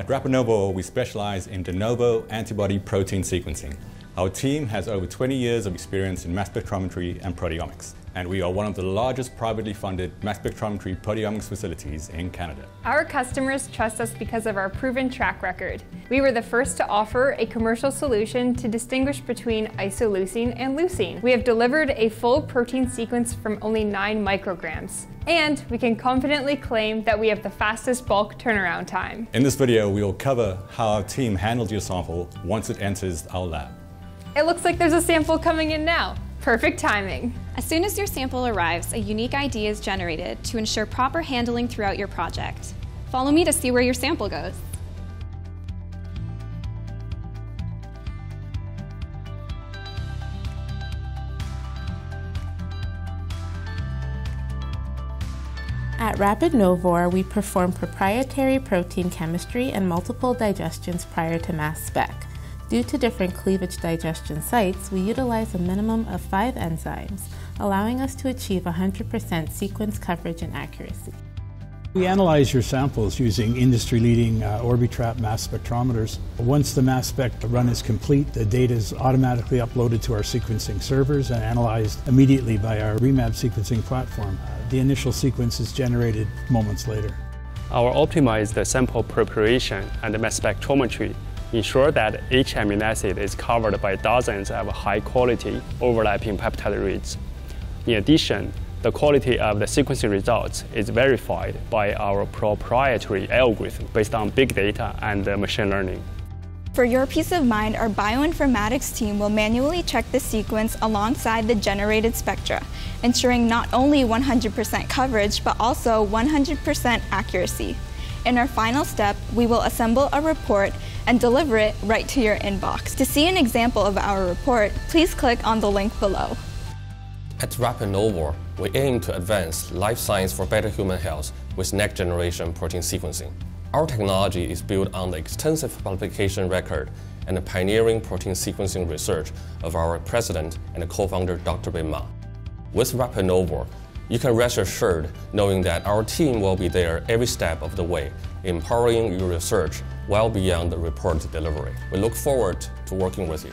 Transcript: At Rapid Novor, we specialize in de novo antibody protein sequencing. Our team has over 20 years of experience in mass spectrometry and proteomics, and we are one of the largest privately funded mass spectrometry proteomics facilities in Canada. Our customers trust us because of our proven track record. We were the first to offer a commercial solution to distinguish between isoleucine and leucine. We have delivered a full protein sequence from only 9 micrograms, and we can confidently claim that we have the fastest bulk turnaround time. In this video, we will cover how our team handles your sample once it enters our lab. It looks like there's a sample coming in now. Perfect timing. As soon as your sample arrives, a unique ID is generated to ensure proper handling throughout your project. Follow me to see where your sample goes. At Rapid Novor, we perform proprietary protein chemistry and multiple digestions prior to mass spec. Due to different cleavage digestion sites, we utilize a minimum of 5 enzymes, allowing us to achieve 100% sequence coverage and accuracy. We analyze your samples using industry-leading Orbitrap mass spectrometers. Once the mass spec run is complete, the data is automatically uploaded to our sequencing servers and analyzed immediately by our REmAb sequencing platform. The initial sequence is generated moments later. Our optimized sample preparation and mass spectrometry ensure that each amino acid is covered by dozens of high-quality overlapping peptide reads. In addition, the quality of the sequencing results is verified by our proprietary algorithm based on big data and machine learning. For your peace of mind, our bioinformatics team will manually check the sequence alongside the generated spectra, ensuring not only 100% coverage but also 100% accuracy. In our final step, we will assemble a report and deliver it right to your inbox. To see an example of our report, please click on the link below. At Rapid Novor, we aim to advance life science for better human health with next-generation protein sequencing. Our technology is built on the extensive publication record and the pioneering protein sequencing research of our president and co-founder, Dr. Bin Ma. With Rapid Novor, you can rest assured knowing that our team will be there every step of the way, empowering your research well beyond the report delivery. We look forward to working with you.